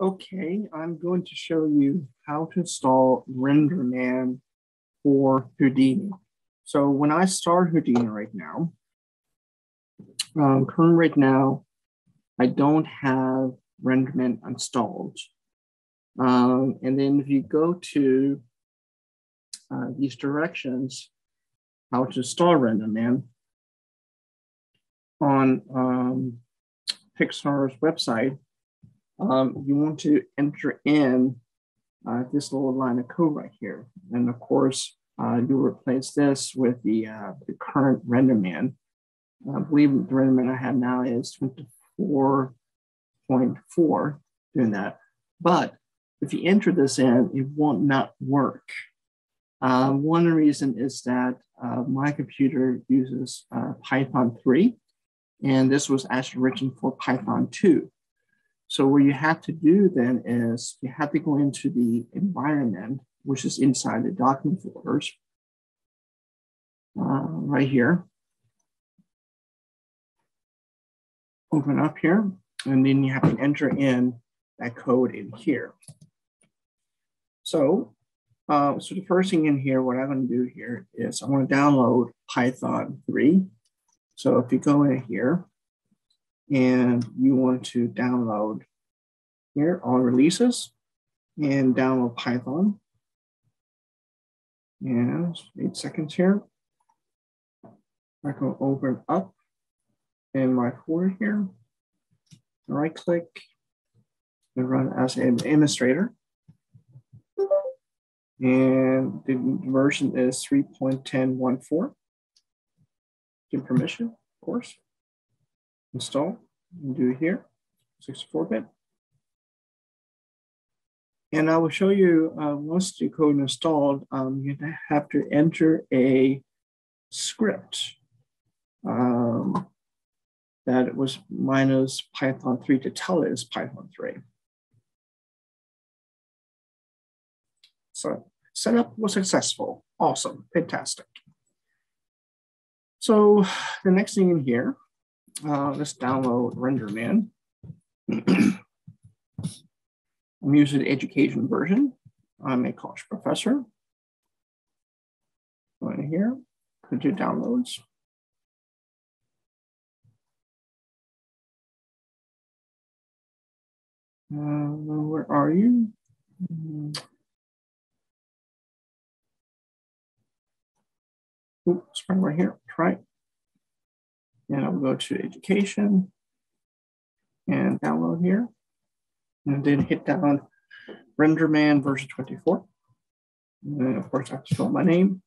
Okay, I'm going to show you how to install RenderMan for Houdini. So when I start Houdini right now, currently right now, I don't have RenderMan installed. And then if you go to these directions, how to install RenderMan on Pixar's website, you want to enter in this little line of code right here. And of course, you replace this with the current RenderMan. I believe the RenderMan I have now is 24.4 doing that. But if you enter this in, it won't not work. One reason is that my computer uses Python 3, and this was actually written for Python 2. So what you have to do then is you have to go into the environment, which is inside the document folders, right here. Open up here, and then you have to enter in that code in here. So the first thing in here, what I'm going to do here is I want to download Python 3. So if you go in here, and you want to download here, all releases, and download Python. And 8 seconds here. I can open up in my folder here, right click, and run as an administrator. And the version is 3.10.14. Give permission, of course. Install, and do it here, 64-bit. And I will show you, once the code is installed, you have to enter a script that it was minus Python 3 to tell it is Python 3. So setup was successful. Awesome, fantastic. So the next thing in here, let's download RenderMan. I'm using the education version. I'm a college professor. Go in here, go to downloads. Where are you? Oops, right here, try it. And I'll go to education and download here. And then hit down RenderMan version 24. And then of course I have to fill my name.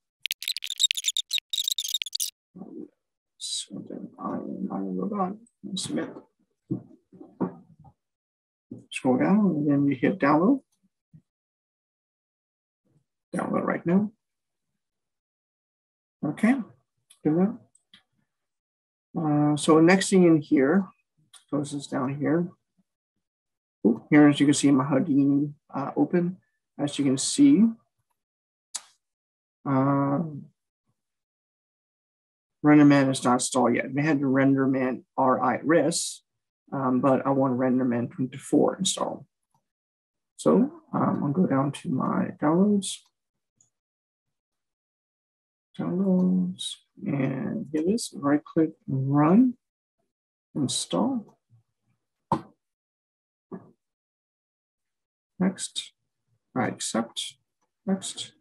So then I will go on and submit. Scroll down and then you hit download. Download right now. Okay, do that. So next thing in here, close this down here. Ooh, here, as you can see, my Houdini open. As you can see, RenderMan is not installed yet. We had the RenderMan RIS, but I want RenderMan 24 installed. So I'll go down to my downloads, and hit this, right click, run, install. Next, I accept, next.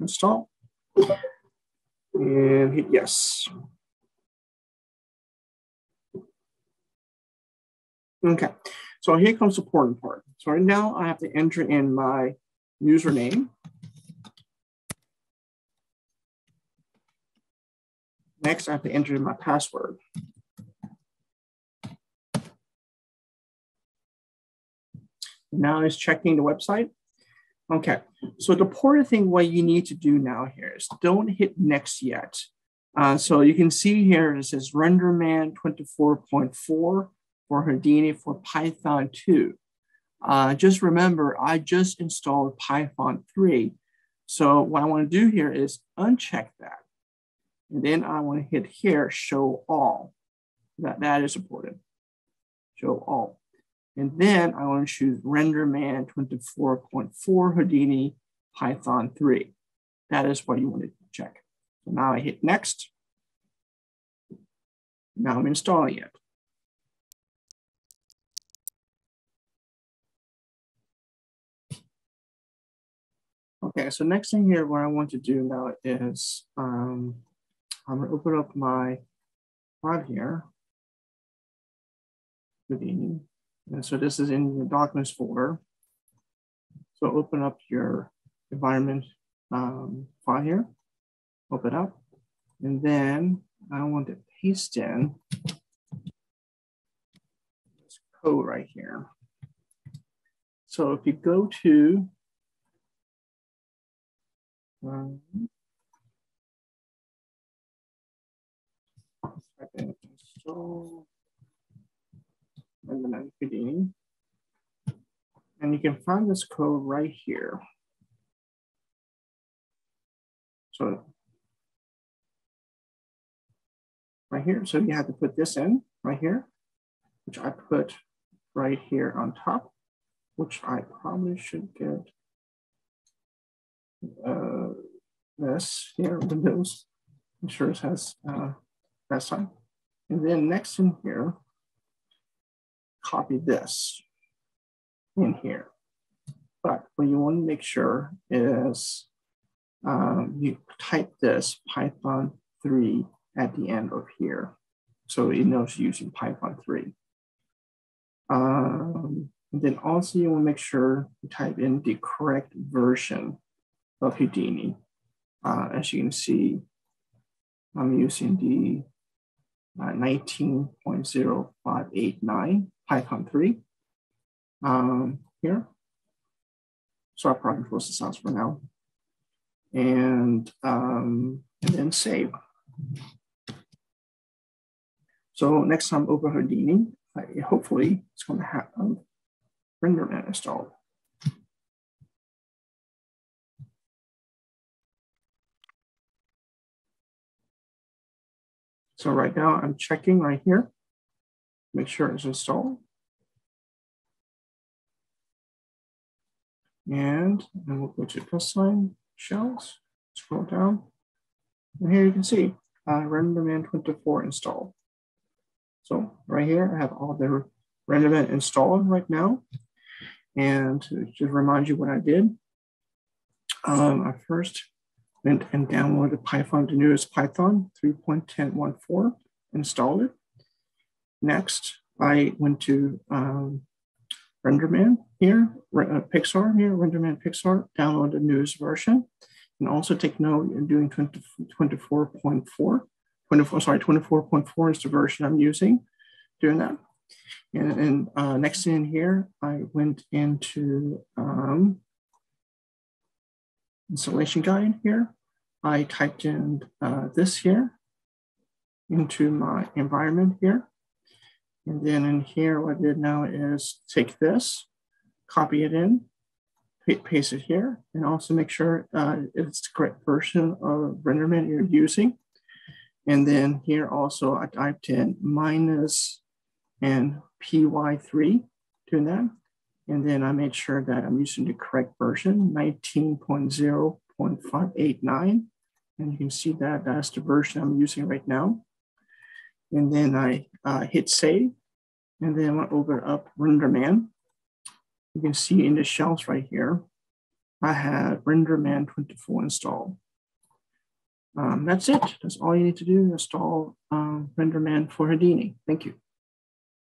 Install, and hit yes. Okay, so here comes the important part. So right now I have to enter in my username. Next, I have to enter my password. Now it's checking the website. Okay, so the important thing what you need to do now here is don't hit next yet. So you can see here it says RenderMan 24.4 for Houdini for Python 2. Just remember, I just installed Python 3. So what I want to do here is uncheck that. And then I want to hit here, show all. That is important. show all. And then I want to choose RenderMan 24.4 Houdini Python 3. That is what you want to check. So now I hit next. Now I'm installing it. Okay, so next thing here, what I want to do now is I'm going to open up my file here, Houdini. And so this is in the documents folder. So open up your environment file here, open up, and then I want to paste in this code right here. So if you go to install RenderMan Houdini, and you can find this code right here. So right here, so you have to put this in right here, which I put right here on top, which I probably should get this here, Windows, I'm sure it has that sign. And then next in here, copy this in here. But what you want to make sure is you type this Python 3 at the end of here. So it knows you're using Python 3. And then also you want to make sure you type in the correct version of Houdini. As you can see, I'm using the 19.0589 Python 3 here. So I'll probably close this out for now. And then save. So next time over Houdini, hopefully it's going to have RenderMan installed. So right now I'm checking right here, make sure it's installed. And then we'll go to plus sign, shells, scroll down. And here you can see RenderMan 24 installed. So right here, I have all the RenderMan installed right now. And to just remind you what I did, I first went and downloaded Python, the newest Python 3.10.14, installed it. Next, I went to RenderMan here, Pixar here, RenderMan Pixar, download the newest version. And also take note, I'm doing 24.4 is the version I'm using, doing that. And next in here, I went into installation guide here. I typed in this here into my environment here. And then in here, what I did now is take this, copy it in, paste it here, and also make sure it's the correct version of RenderMan you're using. And then here also I typed in minus and py3, doing that. And then I made sure that I'm using the correct version, 19.0.589. And you can see that that's the version I'm using right now. And then I hit save, and then I open up RenderMan. You can see in the shells right here, I had RenderMan 24 installed. That's it. That's all you need to do, install RenderMan for Houdini. Thank you.